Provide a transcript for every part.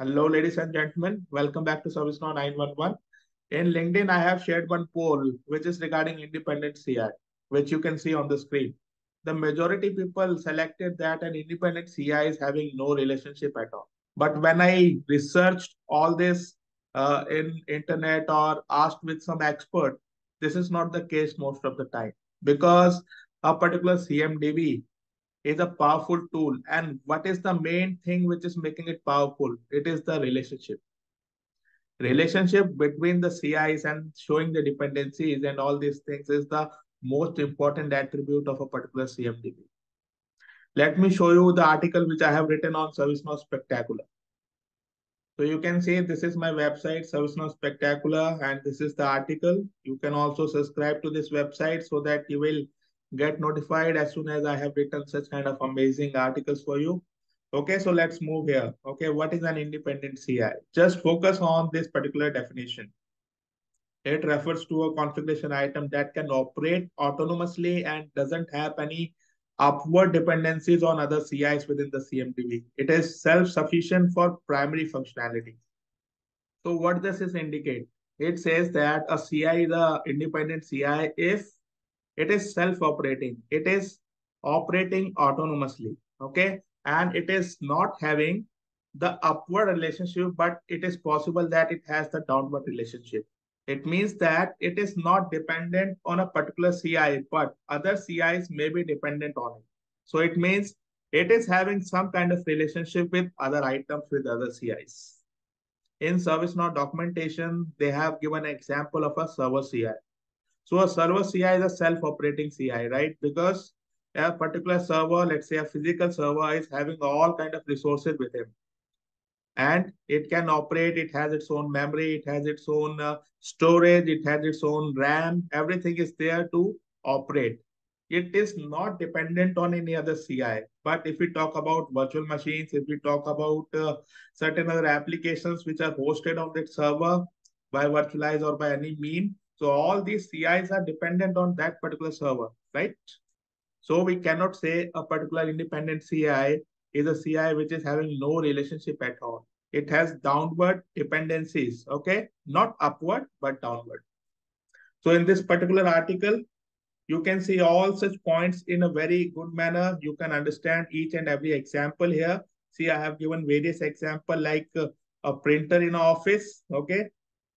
Hello, ladies and gentlemen. Welcome back to ServiceNow 911. In LinkedIn, I have shared one poll, which is regarding independent CI, which you can see on the screen. The majority people selected that an independent CI is having no relationship at all. But when I researched all this in internet or asked with some expert, this is not the case most of the time, because a particular CMDB is a powerful tool. And what is the main thing which is making it powerful? It is the relationship. Relationship between the CIs and showing the dependencies and all these things is the most important attribute of a particular CMDB. Let me show you the article which I have written on ServiceNow Spectacular. So you can see this is my website, ServiceNow Spectacular, and this is the article. You can also subscribe to this website so that you will get notified as soon as I have written such kind of amazing articles for you. Okay, so let's move here. Okay, what is an independent CI? Just focus on this particular definition. It refers to a configuration item that can operate autonomously and doesn't have any upward dependencies on other CIs within the CMDB. It is self-sufficient for primary functionality. So what does this indicate? It says that a CI is an independent CI if it is self-operating. It is operating autonomously, okay? And it is not having the upward relationship, but it is possible that it has the downward relationship. It means that it is not dependent on a particular CI, but other CIs may be dependent on it. So it means it is having some kind of relationship with other items, with other CIs. In ServiceNow documentation, they have given an example of a server CI. So a server CI is a self-operating CI, right? Because a particular server, let's say a physical server, is having all kind of resources with him. And it can operate, it has its own memory, it has its own storage, it has its own RAM. Everything is there to operate. It is not dependent on any other CI. But if we talk about virtual machines, if we talk about certain other applications which are hosted on that server by virtualize or by any mean, so all these CIs are dependent on that particular server, right? So we cannot say a particular independent CI is a CI which is having no relationship at all. It has downward dependencies, okay? Not upward, but downward. So in this particular article, you can see all such points in a very good manner. You can understand each and every example here. See, I have given various examples like a printer in office, okay?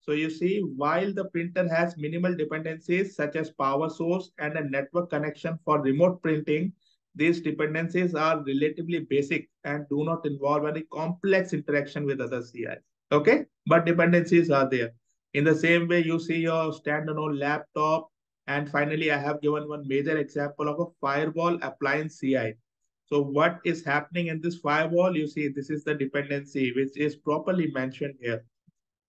So you see, while the printer has minimal dependencies such as power source and a network connection for remote printing, these dependencies are relatively basic and do not involve any complex interaction with other CIs. Okay, but dependencies are there. In the same way, you see your standalone laptop. And finally, I have given one major example of a firewall appliance CI. So what is happening in this firewall? You see, this is the dependency which is properly mentioned here.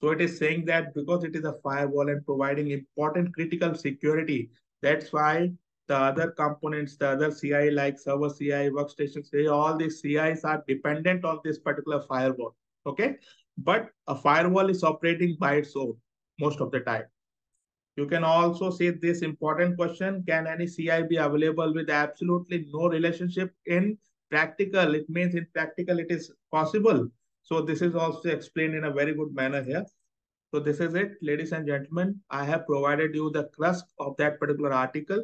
So it is saying that because it is a firewall and providing important critical security, that's why the other components, the other CI like server CI, workstation CI, all these CIs are dependent on this particular firewall, okay? But a firewall is operating by its own most of the time. You can also see this important question, can any CI be available with absolutely no relationship? In practical, it means in practical it is possible. So this is also explained in a very good manner here. So this is it, ladies and gentlemen. I have provided you the crust of that particular article.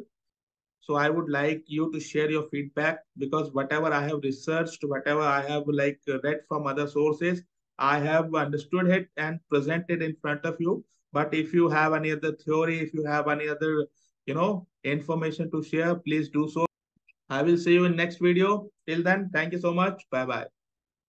So I would like you to share your feedback, because whatever I have researched, whatever I have like read from other sources, I have understood it and presented in front of you. But if you have any other theory, if you have any other, you know, information to share, please do so. I will see you in next video. Till then, thank you so much. Bye-bye.